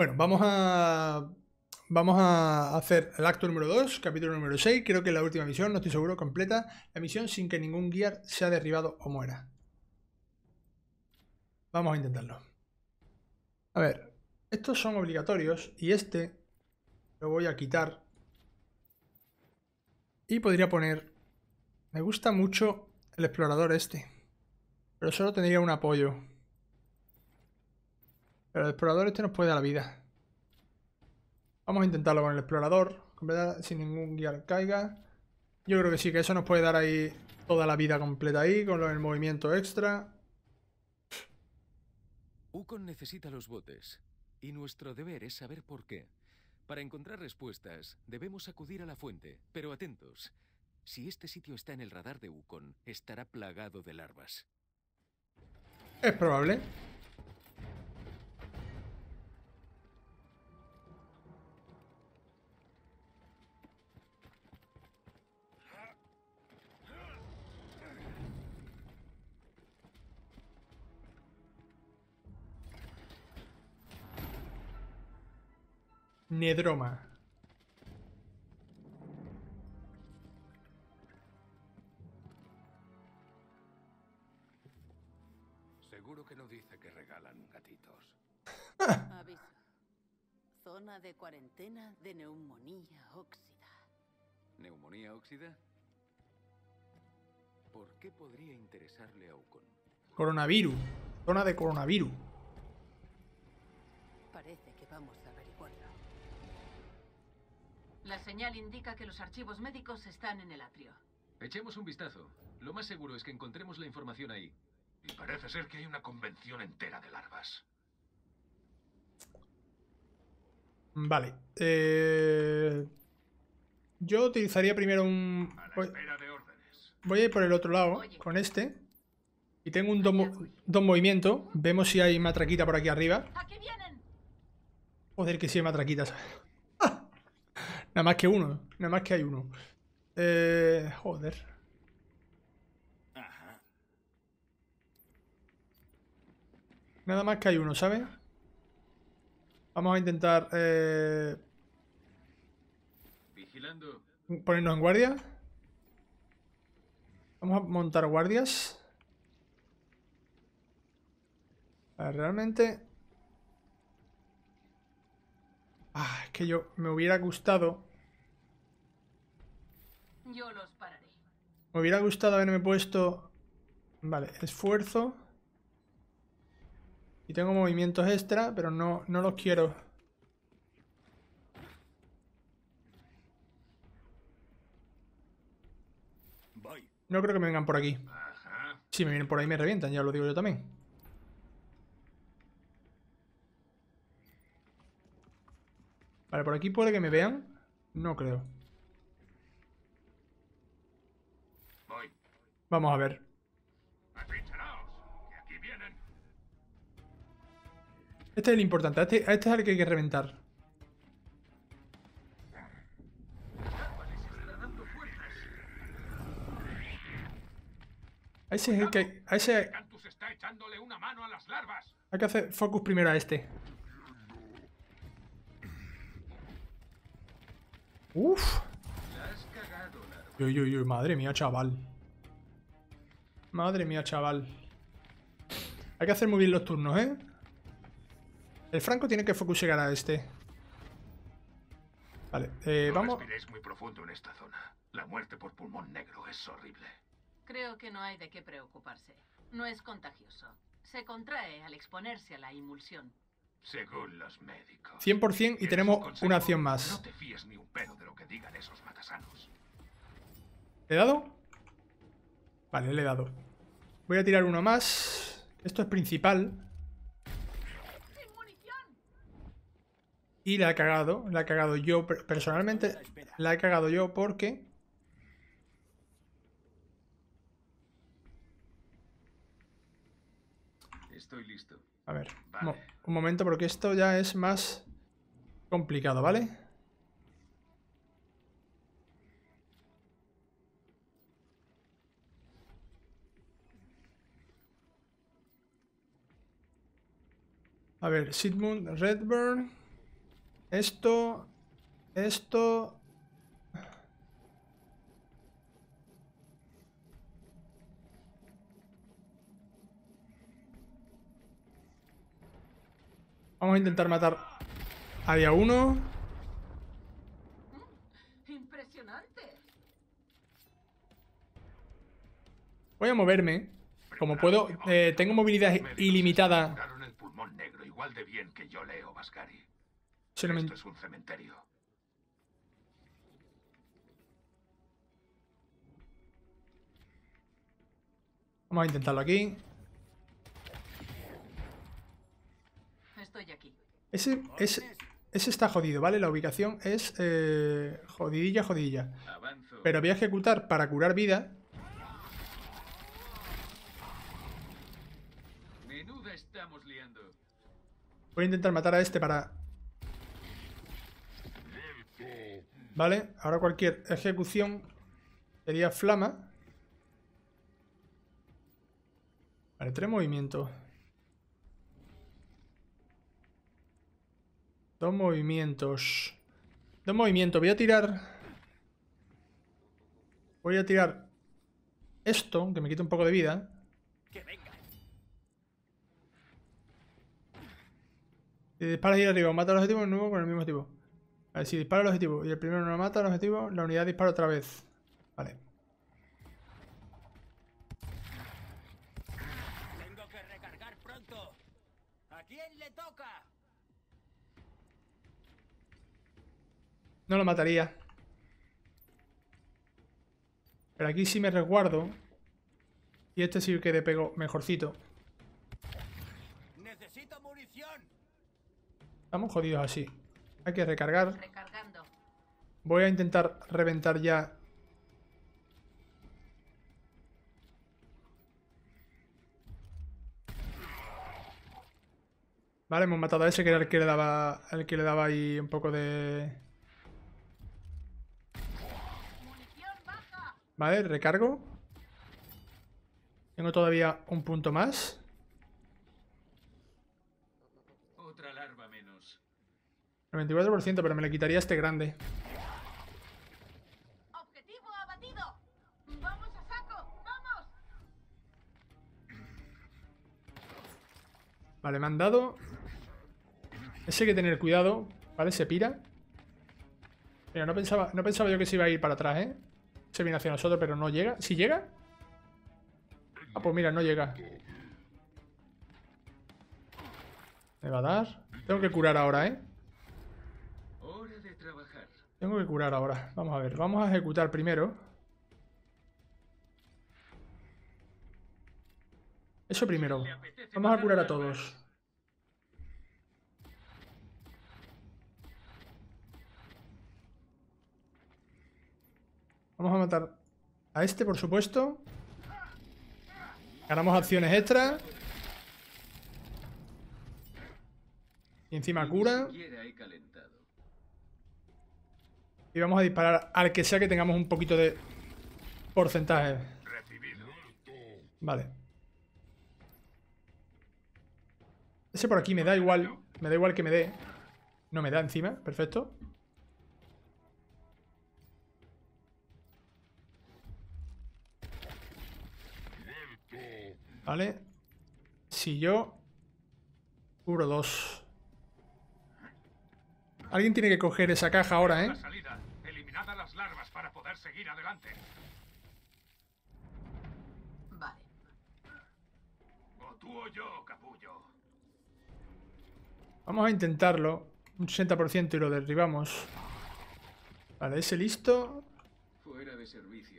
Bueno, vamos a hacer el acto número 2, capítulo número 6. Creo que es la última misión, no estoy seguro, completa. La misión sin que ningún guía sea derribado o muera. Vamos a intentarlo. A ver, estos son obligatorios y este lo voy a quitar. Y podría poner... Me gusta mucho el explorador este, pero solo tendría un apoyo. Pero el explorador este nos puede dar la vida. Vamos a intentarlo con el explorador. Completar sin ningún guía caiga. Yo creo que sí, que eso nos puede dar ahí toda la vida completa ahí, con el movimiento extra. Ukkon necesita los botes, y nuestro deber es saber por qué. Para encontrar respuestas, debemos acudir a la fuente, pero atentos. Si este sitio está en el radar de Ukkon, estará plagado de larvas. Es probable. Nedroma. Seguro que no dice que regalan gatitos. Aviso. Zona de cuarentena de neumonía óxida. ¿Neumonía óxida? ¿Por qué podría interesarle a Ukkon? Coronavirus. Zona de coronavirus. Parece que vamos a averiguarlo. La señal indica que los archivos médicos están en el atrio. Echemos un vistazo. Lo más seguro es que encontremos la información ahí. Y parece ser que hay una convención entera de larvas. Vale. Yo utilizaría primero un... Voy a ir por el otro lado. Oye, con este. Y tengo un dos movimientos. Vemos si hay matraquita por aquí arriba. Aquí vienen. Joder, que sí hay matraquitas. Nada más que uno, nada más que hay uno. Joder. Ajá. Nada más que hay uno, ¿sabes? Vamos a intentar vigilando. Ponernos en guardia. Vamos a montar guardias. A ver, realmente... Ah, es que yo me hubiera gustado. Yo los pararé. Me hubiera gustado haberme puesto. Vale, esfuerzo. Y tengo movimientos extra, pero no los quiero. Voy. No creo que me vengan por aquí. Ajá. Si me vienen por ahí me revientan, ya lo digo yo también. Vale, por aquí puede que me vean. No creo. Vamos a ver. Este es el importante. Este es el que hay que reventar. A ese es el que... A ese... Hay que hacer focus primero a este. Uff. Uy, uy, uy, madre mía, chaval. Madre mía, chaval. Hay que hacer muy bien los turnos, ¿eh? El Franco tiene que focusear a este. Vale, vamos. No respiréis muy profundo en esta zona. La muerte por pulmón negro es horrible. Creo que no hay de qué preocuparse. No es contagioso. Se contrae al exponerse a la inmunción. Según los médicos. 100% y tenemos una acción más. No te fíes ni un pelo de lo que digan esos matasanos. ¿Le he dado? Vale, le he dado. Voy a tirar uno más. Esto es principal. Y la he cagado. La he cagado yo personalmente. La he cagado yo porque... Estoy listo. A ver, vale. Un momento, porque esto ya es más complicado, ¿vale? A ver, Sidmund Redburn. Esto... Vamos a intentar matar a día uno. Impresionante. Voy a moverme. Como puedo, tengo movilidad ilimitada. El pulmón negro igual de bien que yo leo, Vascari. Esto es un cementerio. Vamos a intentarlo aquí. Estoy aquí. Ese está jodido, ¿vale? La ubicación es jodidilla. Pero voy a ejecutar para curar vida. Menuda estamos liando. Voy a intentar matar a este para... Vale, ahora cualquier ejecución sería flama. Vale, 3 movimientos. 2 movimientos. 2 movimientos. Voy a tirar esto, que me quita un poco de vida. Si disparas y arriba, mata al objetivo nuevo con el mismo objetivo. A ver, si dispara el objetivo y el primero no lo mata al objetivo, la unidad dispara otra vez. Vale. Tengo que recargar pronto. ¿A quién le toca? No lo mataría. Pero aquí sí me resguardo. Y este sí que le pego mejorcito. Necesito munición. Estamos jodidos así. Hay que recargar. Recargando. Voy a intentar reventar ya. Vale, hemos matado a ese, que era el que le daba. El que le daba ahí un poco de... Vale, recargo. Tengo todavía un punto más. Otra larva menos. 94%, pero me le quitaría este grande. Objetivo abatido. Vamos a saco, vamos. Vale, me han dado. Ese hay que tener cuidado, ¿vale? Se pira. Mira, no pensaba yo que se iba a ir para atrás, ¿eh? Se viene hacia nosotros, pero no llega. ¿Sí llega? Ah, pues mira, no llega. Me va a dar. Tengo que curar ahora, ¿eh? Tengo que curar ahora. Vamos a ver. Vamos a ejecutar primero. Eso primero. Vamos a curar a todos. Vamos a matar a este, por supuesto. Ganamos acciones extra. Y encima cura. Y vamos a disparar al que sea que tengamos un poquito de porcentaje. Vale. Ese por aquí me da igual. Me da igual que me dé. No me da encima. Perfecto. Vale, si yo cubro 2. Alguien tiene que coger esa caja ahora, ¿eh? Eliminad a las larvas para poder seguir adelante. Vale. O tú o yo, capullo. Vamos a intentarlo. Un 60% y lo derribamos. Vale, ese listo. Fuera de servicio.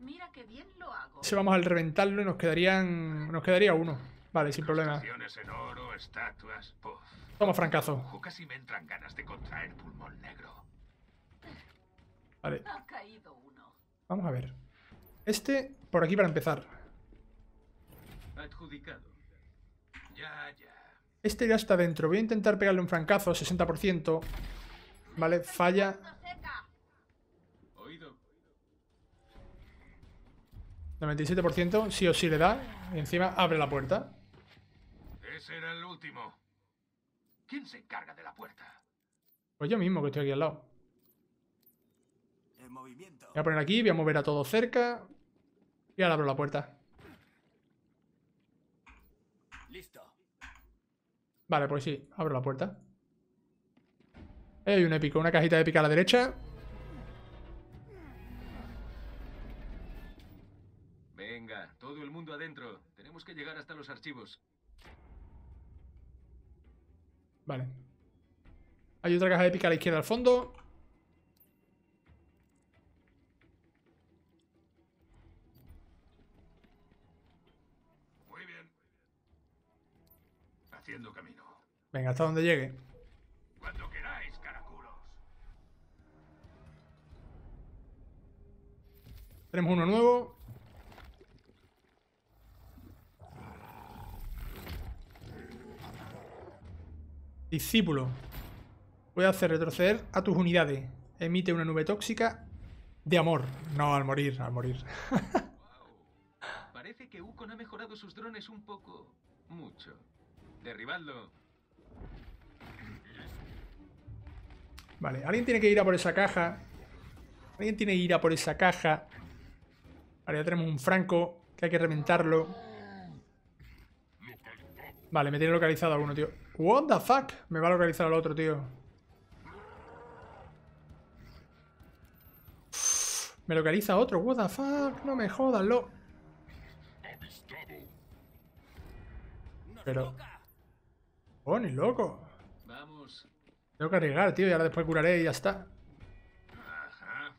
Mira qué bien lo hago. Ese vamos al reventarlo y nos quedaría uno. Vale, sin problema. En oro, estatuas, toma, francazo. Casi me entran ganas de contraer pulmón negro. Vale. Ha caído uno. Vamos a ver. Este por aquí para empezar. Adjudicado. Ya. Este ya está dentro. Voy a intentar pegarle un francazo, 60%. Vale, falla. Seca. 97%, sí o sí le da. Y encima abre la puerta. era el último. ¿Quién se encarga de la puerta? Pues yo mismo, que estoy aquí al lado. El movimiento. Voy a poner aquí, voy a mover a todos cerca. Y ahora abro la puerta. Listo. Vale, pues sí, abro la puerta. Ahí hay un épico, una cajita épica a la derecha. Venga, todo el mundo adentro. Tenemos que llegar hasta los archivos. Vale. Hay otra caja épica a la izquierda al fondo. Muy bien. Haciendo camino. Venga, hasta donde llegue. Cuando queráis, caraculos. Tenemos uno nuevo. Discípulo. Puede hacer retroceder a tus unidades. Emite una nube tóxica de amor. No, al morir, al morir. Wow. Parece que Ukkon ha mejorado sus drones un poco. Mucho. Derribadlo. Vale, alguien tiene que ir a por esa caja. Alguien tiene que ir a por esa caja. Vale, ya tenemos un franco que hay que reventarlo. Vale, me tiene localizado alguno, tío. What the fuck? Me va a localizar al otro, tío. Uf, me localiza a otro. What the fuck? No me jodas, lo. Pero... pone loco. Vamos. Tengo que arriesgar, tío. Y ahora después curaré y ya está. Ajá.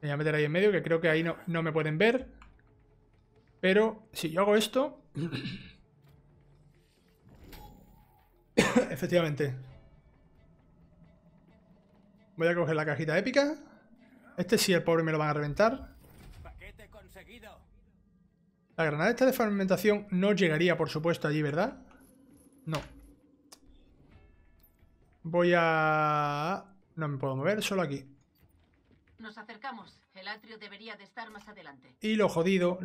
Me voy a meter ahí en medio, que creo que ahí no me pueden ver. Pero si yo hago esto... Efectivamente. Voy a coger la cajita épica. Este sí, el pobre me lo van a reventar. Paquete conseguido. La granada esta de fragmentación no llegaría, por supuesto, allí, ¿verdad? No. Voy a... no me puedo mover, solo aquí. Nos acercamos. El atrio debería de estar más adelante. Y lo jodido,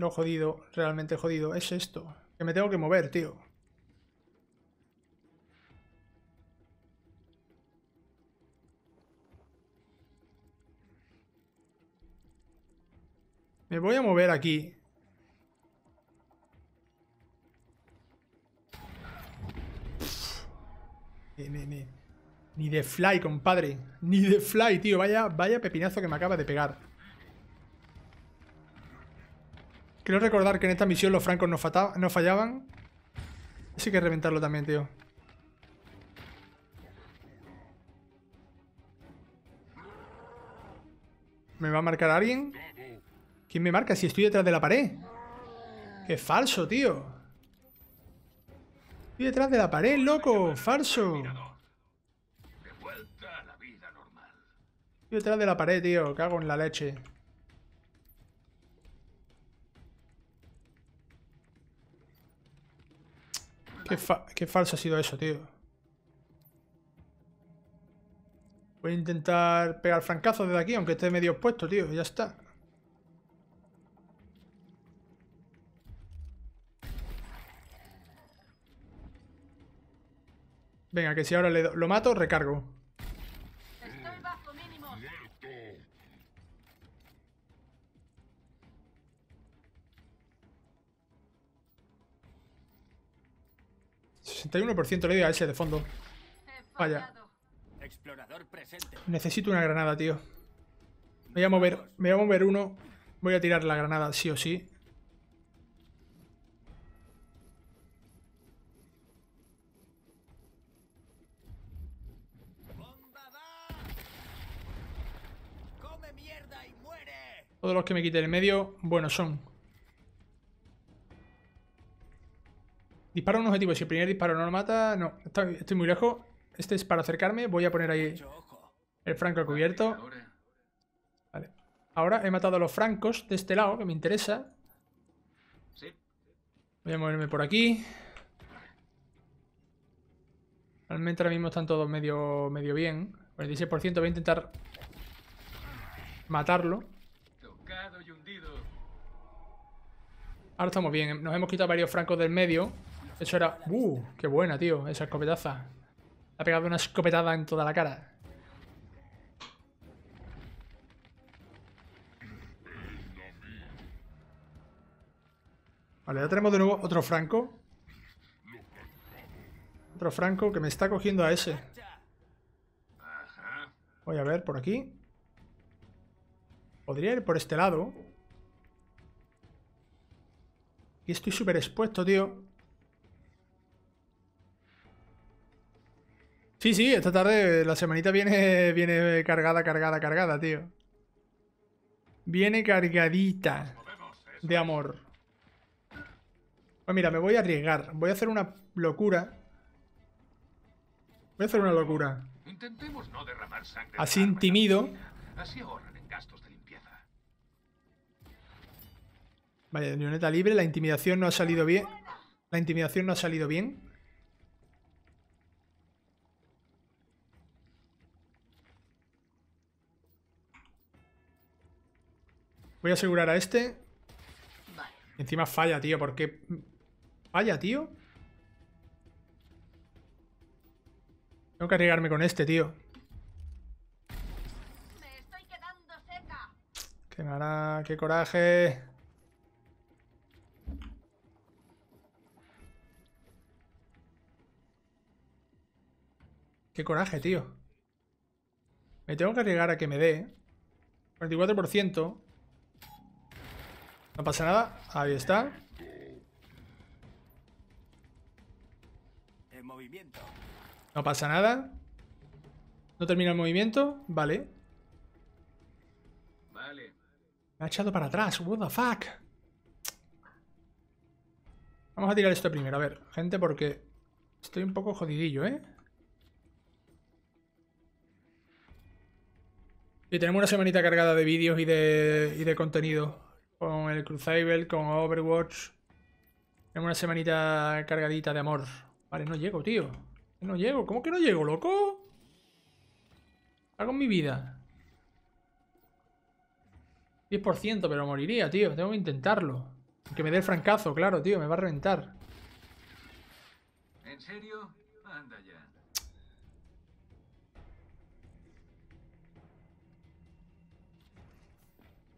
realmente jodido, es esto. Que me tengo que mover, tío. Me voy a mover aquí. Ni de fly, compadre. Ni de fly, tío. Vaya pepinazo que me acaba de pegar. Creo recordar que en esta misión los francos no fallaban. Así que reventarlo también, tío. ¿Me va a marcar a alguien? ¿Quién me marca si estoy detrás de la pared? ¡Qué falso, tío! Estoy detrás de la pared, loco. ¡Falso! Detrás de la pared, tío. Cago en la leche. Qué falso ha sido eso, tío. Voy a intentar pegar francazos desde aquí, aunque esté medio expuesto, tío. Ya está. Venga, que si ahora lo mato, recargo. Le doy a ese de fondo. Vaya. Necesito una granada, tío. Me voy a mover uno. Voy a tirar la granada, sí o sí. Todos los que me quiten en medio, buenos son. Disparo un objetivo. Si el primer disparo no lo mata... no, estoy muy lejos. Este es para acercarme. Voy a poner ahí el franco cubierto. Vale. Ahora he matado a los francos de este lado, que me interesa. Voy a moverme por aquí. Realmente ahora mismo están todos medio bien. 46%. Voy a intentar matarlo. Ahora estamos bien. Nos hemos quitado varios francos del medio. Eso era... ¡Qué buena, tío! Esa escopetaza. Ha pegado una escopetada en toda la cara. Vale, ya tenemos de nuevo otro franco. Otro franco que me está cogiendo a ese. Voy a ver por aquí. Podría ir por este lado. Y estoy súper expuesto, tío. Sí, esta tarde la semanita viene cargada, tío. Viene cargadita de amor. Pues mira, me voy a arriesgar. Voy a hacer una locura. Intentemos no derramar sangre. Así intimido. Así ahorran en gastos de limpieza. Vale, leoneta libre. La intimidación no ha salido bien. Voy a asegurar a este. Vale. Encima falla, tío. ¿Por qué falla, tío? Tengo que arriesgarme con este, tío. Me estoy quedando seca. ¡Qué mala! ¡Qué coraje! ¡Qué coraje, tío! Me tengo que arriesgar a que me dé. 44%. No pasa nada, ahí está. El movimiento. No pasa nada. No termina el movimiento, vale. Me ha echado para atrás, what the fuck. Vamos a tirar esto primero, a ver, gente, porque estoy un poco jodidillo, ¿eh? Y tenemos una semanita cargada de vídeos y de contenido. Con el Crucible, con Overwatch. Tengo una semanita cargadita de amor. Vale, no llego, tío. No llego. ¿Cómo que no llego, loco? Hago en mi vida. 10%, pero moriría, tío. Tengo que intentarlo. Que me dé el francazo, claro, tío. Me va a reventar. ¿En serio? Anda ya.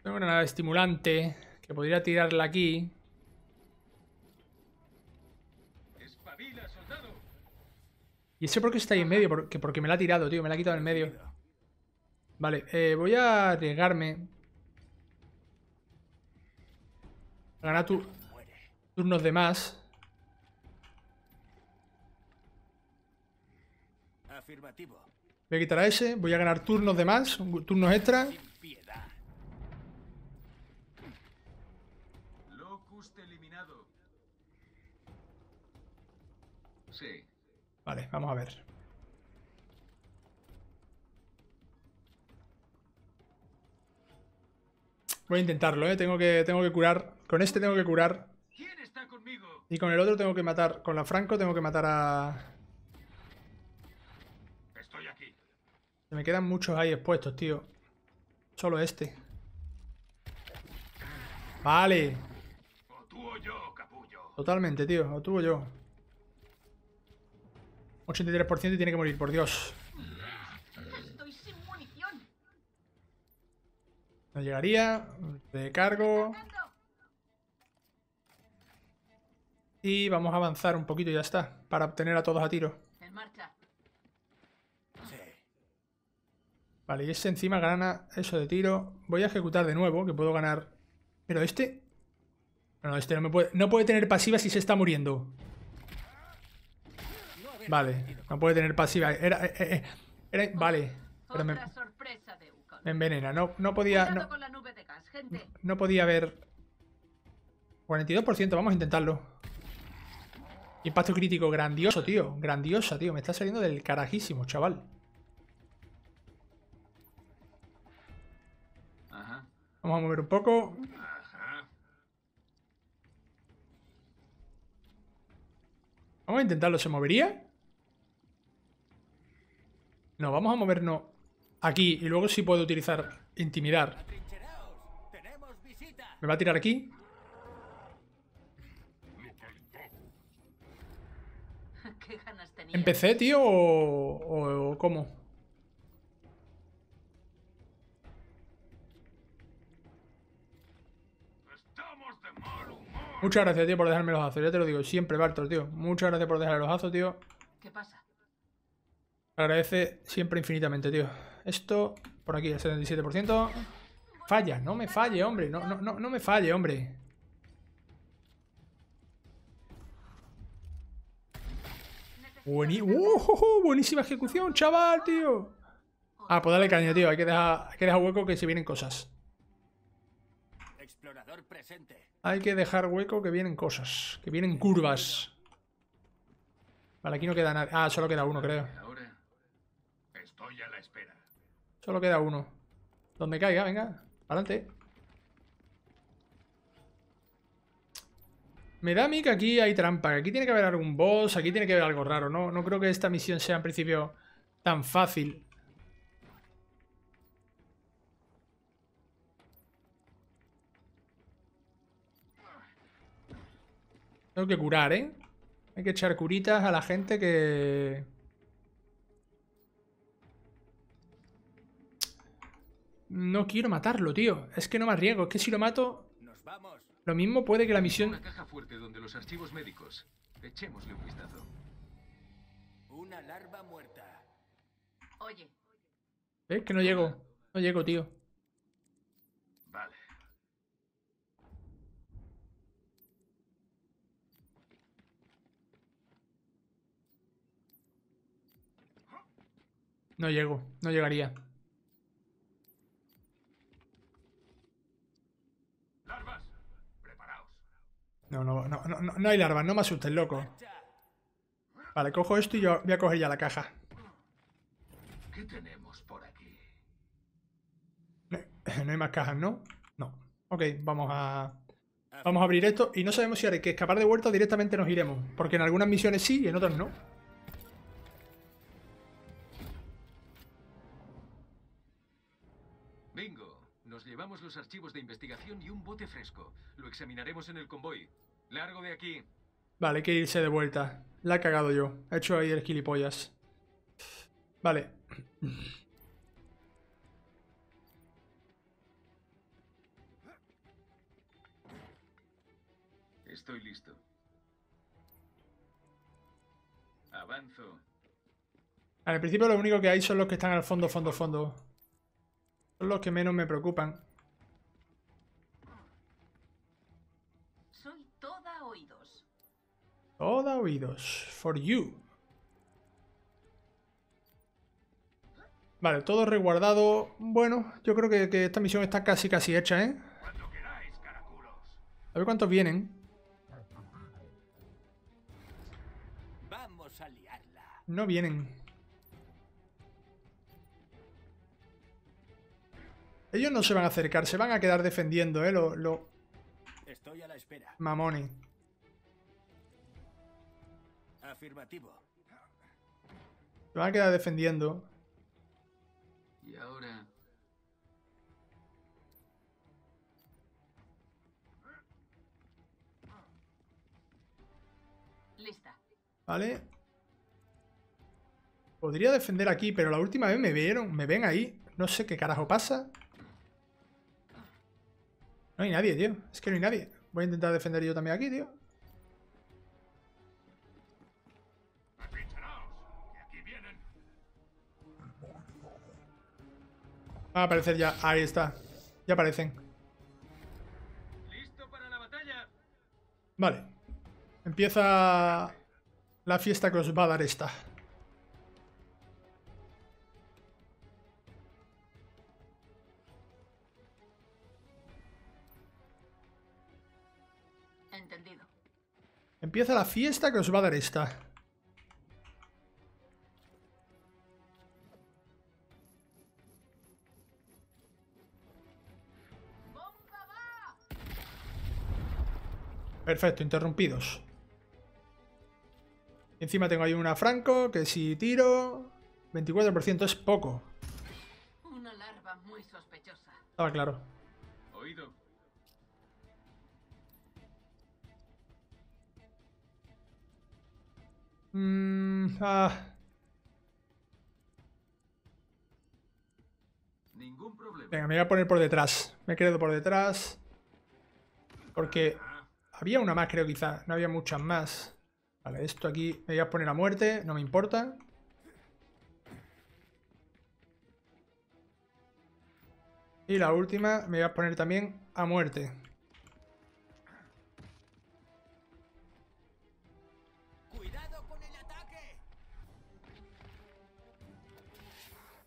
Tengo una nave estimulante que podría tirarla aquí. Espabila, soldado. ¿Y ese por qué está ahí en medio? Porque me la ha tirado, tío. Me la ha quitado en medio. Vale, voy a arriesgarme. Para ganar turnos de más. Afirmativo. Voy a quitar a ese. Voy a ganar turnos de más. Turnos extra. Sí. Vale, vamos a ver. Voy a intentarlo, ¿eh? Tengo que curar. Con este tengo que curar. ¿Quién está conmigo? Y con el otro tengo que matar. Con la Franco tengo que matar a... Estoy aquí. Se me quedan muchos ahí expuestos, tío. Solo este. Vale. O tú o yo, capullo. Totalmente, tío. O tú o yo. 83% y tiene que morir, por Dios. Estoy sin munición. No llegaría. Recargo. Y vamos a avanzar un poquito y ya está. Para obtener a todos a tiro. En marcha. Sí. Vale, y este encima gana eso de tiro. Voy a ejecutar de nuevo, que puedo ganar. Pero este... No, este no me puede... No puede tener pasiva si se está muriendo. Vale, no puede tener pasiva. Vale, pero me envenena. No podía. No podía haber. 42%, vamos a intentarlo. Impacto crítico, grandioso, tío. Grandiosa, tío. Me está saliendo del carajísimo, chaval. Vamos a mover un poco. Vamos a intentarlo. ¿Se movería? No, vamos a movernos aquí. Y luego sí puedo utilizar intimidar. Me va a tirar aquí. ¿Empecé, tío? ¿O cómo? Muchas gracias, tío, por dejarme los azos. Ya te lo digo siempre, Bartol, tío. Muchas gracias por dejarme los azos, tío. ¿Qué pasa? Agradece siempre infinitamente, tío. Esto, por aquí, el 77%. Falla, no me falle, hombre. No me falle, hombre. Buenísima ejecución, chaval, tío. Ah, pues dale caña, tío. Hay que dejar hueco que se vienen cosas. Explorador presente. Hay que dejar hueco que vienen cosas. Que vienen curvas. Vale, aquí no queda nada. Ah, solo queda uno, creo. Estoy a la espera. Solo queda uno. Donde caiga, venga. Adelante. Me da a mí que aquí hay trampa. Aquí tiene que haber algún boss. Aquí tiene que haber algo raro. No creo que esta misión sea en principio tan fácil. Tengo que curar, ¿eh? Hay que echar curitas a la gente que... No quiero matarlo, tío. Es que no me arriesgo. Es que si lo mato... Nos vamos. Lo mismo puede que la misión... Una caja fuerte donde los archivos médicos. Echémosle un vistazo. Una larva muerta. Oye. ¿Ves? Que no llego. No llego, tío. Vale. No llego. No llegaría. No hay larvas, no me asustes, loco. Vale, cojo esto y yo voy a coger ya la caja. ¿Qué tenemos por aquí? No hay más cajas, ¿no? No. Ok, vamos a abrir esto y no sabemos si haré que escapar de huerta o directamente nos iremos. Porque en algunas misiones sí y en otras no. Nos llevamos los archivos de investigación y un bote fresco. Lo examinaremos en el convoy. Largo de aquí. Vale, hay que irse de vuelta. La he cagado yo. He hecho ahí el gilipollas. Vale. Estoy listo. Avanzo. Al principio lo único que hay son los que están al fondo, fondo. Son los que menos me preocupan. Soy toda oídos. Toda oídos. For you. Vale, todo resguardado. Bueno, yo creo que esta misión está casi hecha, ¿eh? A ver cuántos vienen. Vamos a liarla. No vienen. Ellos no se van a acercar, se van a quedar defendiendo, Estoy a la espera. Mamones. Afirmativo. Se van a quedar defendiendo. Y ahora. Lista. Vale. Podría defender aquí, pero la última vez me vieron, me ven ahí. No sé qué carajo pasa. No hay nadie, tío. Es que no hay nadie. Voy a intentar defender yo también aquí, tío. Va a aparecer ya. Ahí está. Ya aparecen. Listo para la batalla. Vale. Empieza la fiesta que os va a dar esta. Empieza la fiesta que os va a dar esta. Perfecto, interrumpidos. Encima tengo ahí una Franco, que si tiro... 24% es poco. Una larva muy sospechosa. Estaba claro. Oído. Ningún problema. Venga, me voy a poner por detrás. Me he quedado por detrás. Porque había una más, creo, quizá. No había muchas más. Vale, esto aquí me voy a poner a muerte. No me importa. Y la última me voy a poner también a muerte. Cuidado con el ataque.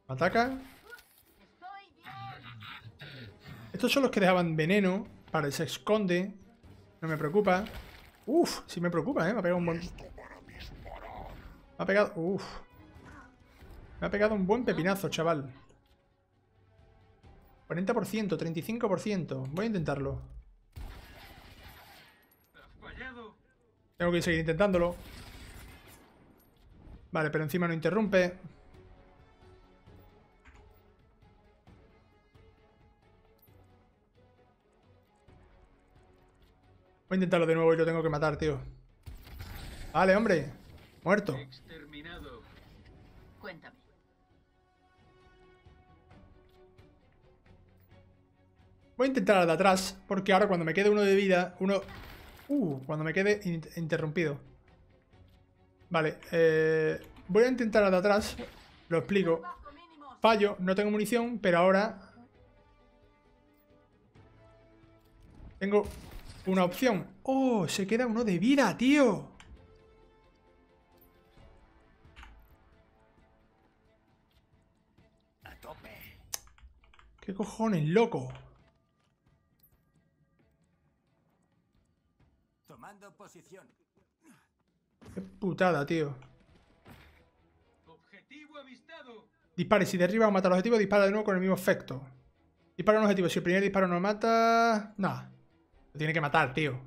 Ataca. Estos son los que dejaban veneno para el se esconde. No me preocupa. Uf, sí me preocupa, me ha pegado un buen... Me ha pegado... Uf. Me ha pegado un buen pepinazo, chaval. 40%, 35%. Voy a intentarlo. Tengo que seguir intentándolo. Vale, pero encima no interrumpe. Voy a intentarlo de nuevo y lo tengo que matar, tío. Vale, hombre. Muerto. Exterminado. Cuéntame. Voy a intentar al de atrás, porque ahora cuando me quede uno de vida, uno... cuando me quede interrumpido. Vale, voy a intentar al de atrás, lo explico. Fallo, no tengo munición, pero ahora... Tengo una opción. ¡Oh! Se queda uno de vida, tío. A tope. ¿Qué cojones, loco? Posición. Qué putada, tío. Objetivo avistado. Dispare, si derriba o mata al objetivo, dispara de nuevo con el mismo efecto. Dispara un objetivo, si el primer disparo no mata... Nada. Lo tiene que matar, tío.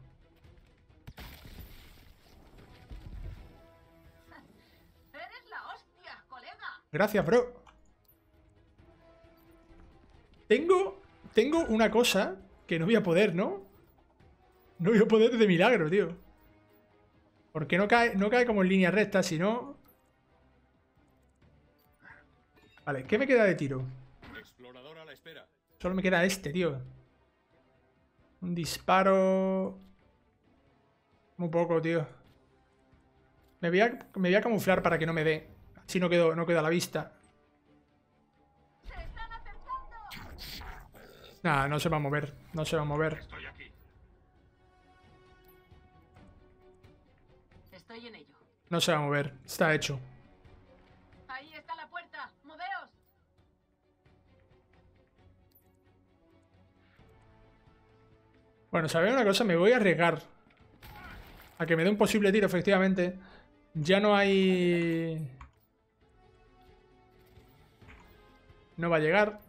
Eres la hostia, colega. Gracias, bro. Tengo una cosa que no voy a poder, ¿no? No voy a poder de milagro, tío. Porque no cae como en línea recta, sino... Vale, ¿qué me queda de tiro? Explorador a la espera. Solo me queda este, tío. Un disparo... Muy poco, tío. Me voy a camuflar para que no me dé. Así no queda a la vista. Se están acercando. Nah, no se va a mover. No se va a mover. Estoy aquí. En ello. No se va a mover, está hecho. Ahí está la puerta, moveos. Bueno, ¿sabéis una cosa? Me voy a arriesgar a que me dé un posible tiro, efectivamente. Ya no hay... No va a llegar.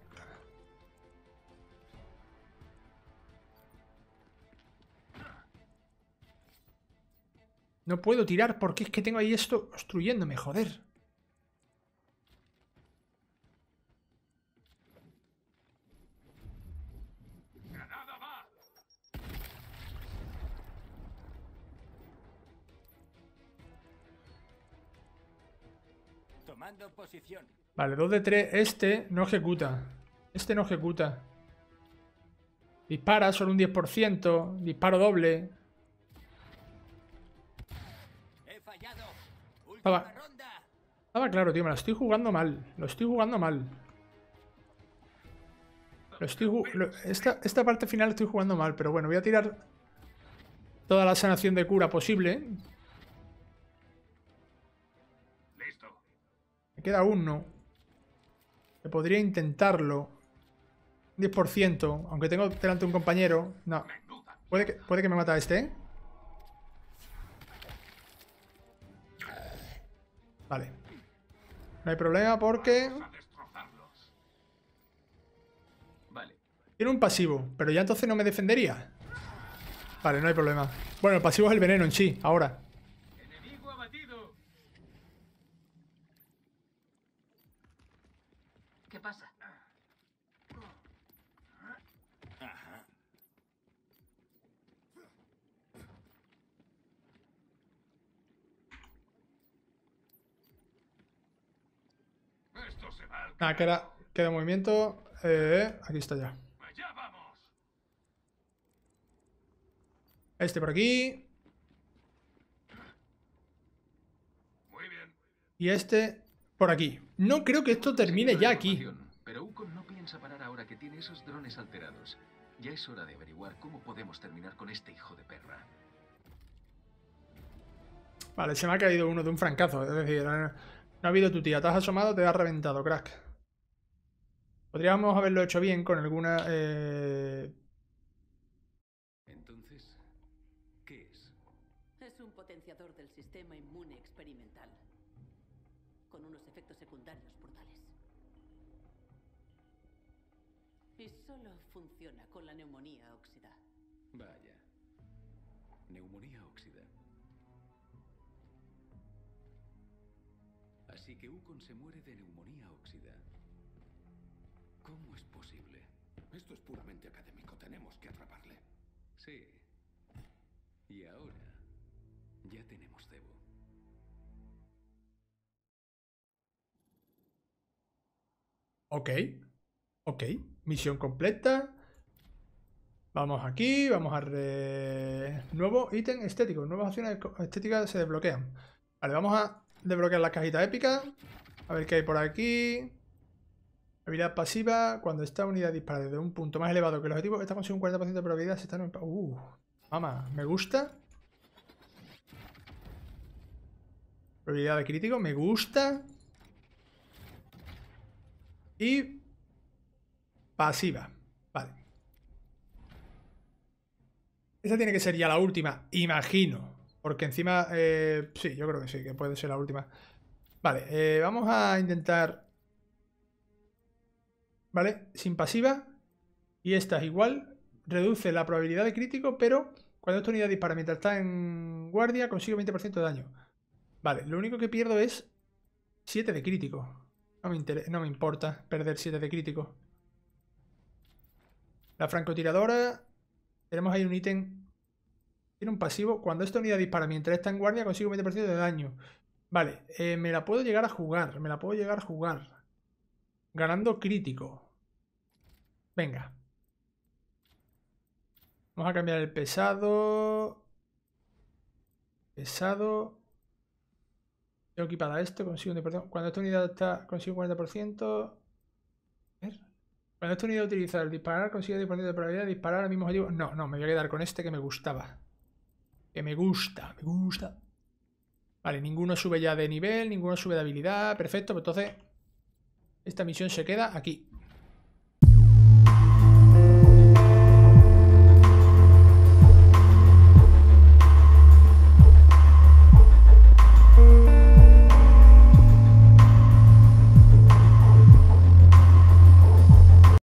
No puedo tirar porque es que tengo ahí esto obstruyéndome, joder. Tomando posición. Vale, 2 de 3. Este no ejecuta. Este no ejecuta. Dispara, solo un 10%. Disparo doble. Estaba claro, tío, me la estoy jugando mal. Lo estoy jugando mal. Esta parte final estoy jugando mal, pero bueno, voy a tirar toda la sanación de cura posible. Listo. Me queda uno. Que podría intentarlo. 10%, aunque tengo delante un compañero. No. Puede que me mata este, ¿eh? Vale. No hay problema porque... Vale. Tiene un pasivo, pero ya entonces no me defendería. Vale, no hay problema. Bueno, el pasivo es el veneno en sí, ahora. Enemigo abatido. Nada, queda movimiento. Aquí está ya. Este por aquí. Y este por aquí. No creo que esto termine ya aquí. Pero Ukkon no piensa parar ahora que tiene esos drones alterados. Ya es hora de averiguar cómo podemos terminar con este hijo de perra. Vale, se me ha caído uno de un francazo. Es decir, no ha habido tu tía. Te has asomado, te has reventado, crack. Podríamos haberlo hecho bien con alguna... Entonces, ¿qué es? Es un potenciador del sistema inmune experimental. Con unos efectos secundarios brutales. Y solo funciona con la neumonía óxida. Vaya. Neumonía óxida. Así que Ukkon se muere de neumonía óxida. ¿Cómo es posible? Esto es puramente académico. Tenemos que atraparle. Sí. Y ahora ya tenemos cebo. Ok. Ok. Misión completa. Vamos aquí. Vamos a... Nuevo ítem estético. Nuevas opciones estéticas se desbloquean. Vale, vamos a desbloquear la cajita épica. A ver qué hay por aquí. Habilidad pasiva. Cuando esta unidad dispara desde un punto más elevado que el objetivo, esta consigue un 40% de probabilidad si está en un... Mamá, me gusta. Probabilidad de crítico, me gusta. Y... pasiva. Vale. Esta tiene que ser ya la última, imagino. Porque encima... sí, yo creo que sí, que puede ser la última. Vale, vamos a intentar... ¿Vale? Sin pasiva. Y esta es igual. Reduce la probabilidad de crítico, pero cuando esta unidad dispara mientras está en guardia, consigo 20% de daño. Vale, lo único que pierdo es 7 de crítico. No me importa perder 7 de crítico. La francotiradora. Tenemos ahí un ítem. Tiene un pasivo. Cuando esta unidad dispara mientras está en guardia, consigo 20% de daño. Vale, me la puedo llegar a jugar. Ganando crítico. Venga. Vamos a cambiar el pesado. Tengo equipada esto. Consigo un 10%. Cuando esta unidad está... Consigo un 40%. A ver. Cuando esta unidad utiliza el disparar, consigue 10% de probabilidad de disparar al mismo objetivo. No, no. Me voy a quedar con este que me gustaba. Que me gusta. Me gusta. Vale. Ninguno sube ya de nivel. Ninguno sube de habilidad. Perfecto. Pues entonces... esta misión se queda aquí.